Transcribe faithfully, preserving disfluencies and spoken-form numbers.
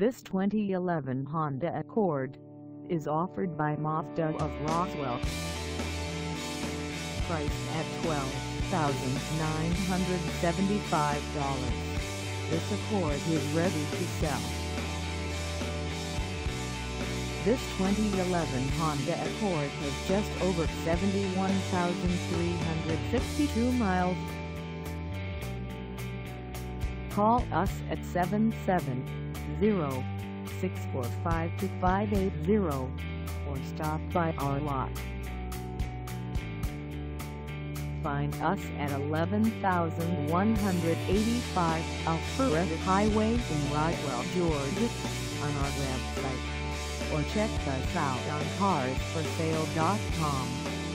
This twenty eleven Honda Accord is offered by Mazda of Roswell. Price at twelve thousand nine hundred seventy-five dollars. This Accord is ready to sell. This twenty eleven Honda Accord has just over seventy-one thousand three hundred sixty-two miles. Call us at seven seven zero, six four five, two five eight zero or stop by our lot. Find us at eleven thousand one hundred eighty-five Alpharetta Highway in Roswell, Georgia on our website, or check us out on cars for sale dot com.